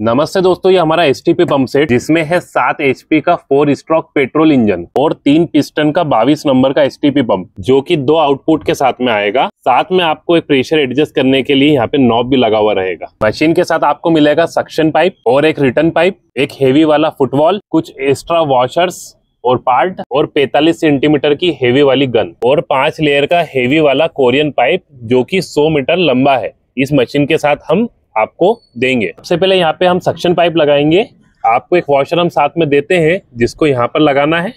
नमस्ते दोस्तों, ये हमारा एचटीपी पंप सेट जिसमें है 7 HP का 4 स्ट्रॉक पेट्रोल इंजन और 3 पिस्टन का 22 नंबर का एचटीपी पंप जो कि 2 आउटपुट के साथ में आएगा। साथ में आपको एक प्रेशर एडजस्ट करने के लिए यहाँ पे नॉब भी लगा हुआ रहेगा। मशीन के साथ आपको मिलेगा सक्शन पाइप और एक रिटर्न पाइप, एक हेवी वाला फुटवॉल, कुछ एक्स्ट्रा वॉशर्स और पार्ट और 45 सेंटीमीटर की हेवी वाली गन और 5 लेयर का हेवी वाला कोरियन पाइप जो कि 100 मीटर लंबा है। इस मशीन के साथ हम आपको देंगे। सबसे पहले यहाँ पे हम सक्शन पाइप लगाएंगे। आपको एक वॉशर हम साथ में देते हैं जिसको यहाँ पर लगाना है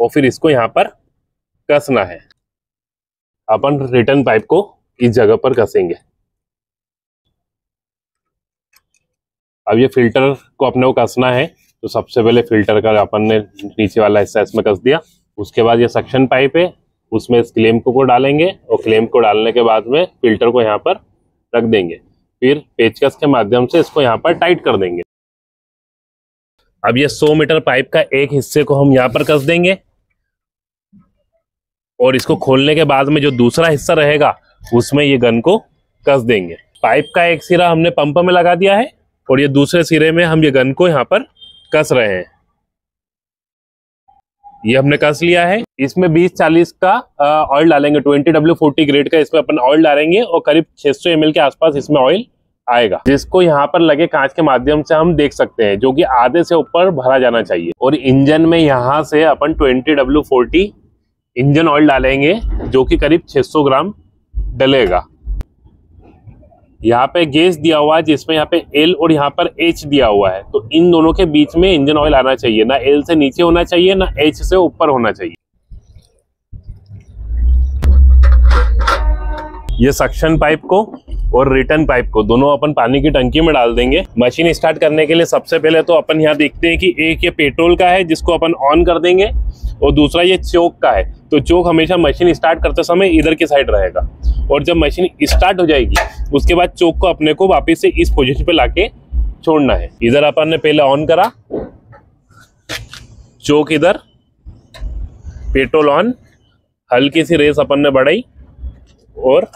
और फिर इसको यहाँ पर कसना है। अपन रिटर्न पाइप को इस जगह पर कसेंगे। अब ये फिल्टर को अपने को कसना है, तो सबसे पहले फिल्टर का अपन ने नीचे वाला हिस्सा इसमें कस दिया। उसके बाद ये सक्शन पाइप है, उसमें इस क्लैंप को डालेंगे और क्लैंप को डालने के बाद में फिल्टर को यहाँ पर रख देंगे, फिर पेचकस के माध्यम से इसको यहाँ पर टाइट कर देंगे। अब ये 100 मीटर पाइप का एक हिस्से को हम यहाँ पर कस देंगे और इसको खोलने के बाद में जो दूसरा हिस्सा रहेगा उसमें ये गन को कस देंगे। पाइप का एक सिरा हमने पंप में लगा दिया है और ये दूसरे सिरे में हम ये गन को यहाँ पर कस रहे हैं। ये हमने कस लिया है। इसमें 20-40 का ऑयल डालेंगे, 20W40 ग्रेड का इसमें अपन ऑयल डालेंगे और करीब 600 ml के आसपास इसमें ऑयल आएगा, जिसको यहाँ पर लगे कांच के माध्यम से हम देख सकते हैं, जो कि आधे से ऊपर भरा जाना चाहिए। और इंजन में यहाँ से अपन 20W40 इंजन ऑयल डालेंगे जो कि करीब 600 ग्राम डलेगा। यहाँ पे गेज दिया हुआ है जिसमें यहाँ पे L और यहाँ पर H दिया हुआ है, तो इन दोनों के बीच में इंजन ऑयल आना चाहिए, ना L से नीचे होना चाहिए ना H से ऊपर होना चाहिए। ये सक्शन पाइप को और रिटर्न पाइप को दोनों अपन पानी की टंकी में डाल देंगे। मशीन स्टार्ट करने के लिए सबसे पहले तो अपन यहाँ देखते हैं कि एक ये पेट्रोल का है जिसको अपन ऑन कर देंगे और दूसरा ये चोक का है। तो चोक हमेशा मशीन स्टार्ट करते समय इधर की साइड रहेगा और जब मशीन स्टार्ट हो जाएगी उसके बाद चोक को अपने को वापस से इस पोजीशन पे लाके छोड़ना है। इधर अपन ने पहले ऑन करा चोक, इधर पेट्रोल ऑन, हल्की सी रेस अपन ने बढ़ाई और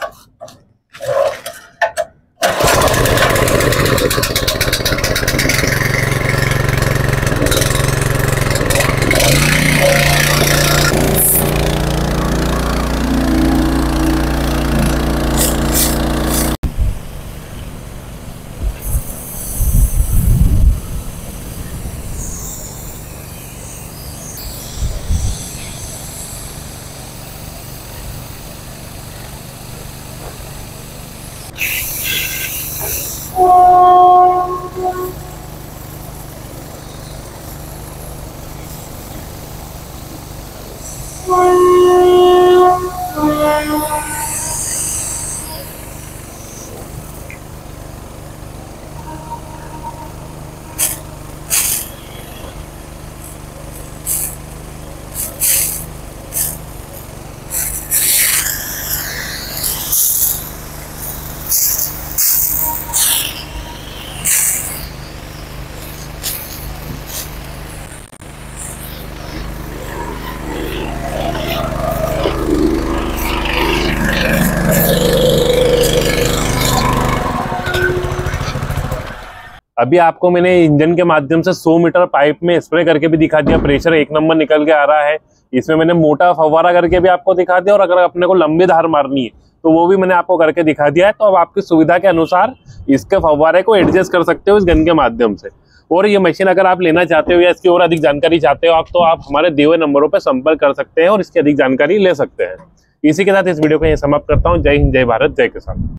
अभी आपको मैंने इंजन के माध्यम से 100 मीटर पाइप में स्प्रे करके भी दिखा दिया। प्रेशर 1 नंबर निकल के आ रहा है। इसमें मैंने मोटा फव्वारा करके भी आपको दिखा दिया और अगर अपने को लंबी धार मारनी है तो वो भी मैंने आपको करके दिखा दिया है। तो अब आपकी सुविधा के अनुसार इसके फव्वारे को एडजस्ट कर सकते हो इस गन के माध्यम से। और ये मशीन अगर आप लेना चाहते हो या इसकी और अधिक जानकारी चाहते हो आप, तो आप हमारे दिए हुए नंबरों पर संपर्क कर सकते हैं और इसकी अधिक जानकारी ले सकते हैं। इसी के साथ इस वीडियो को यहीं समाप्त करता हूँ। जय हिंद, जय भारत, जय किसान।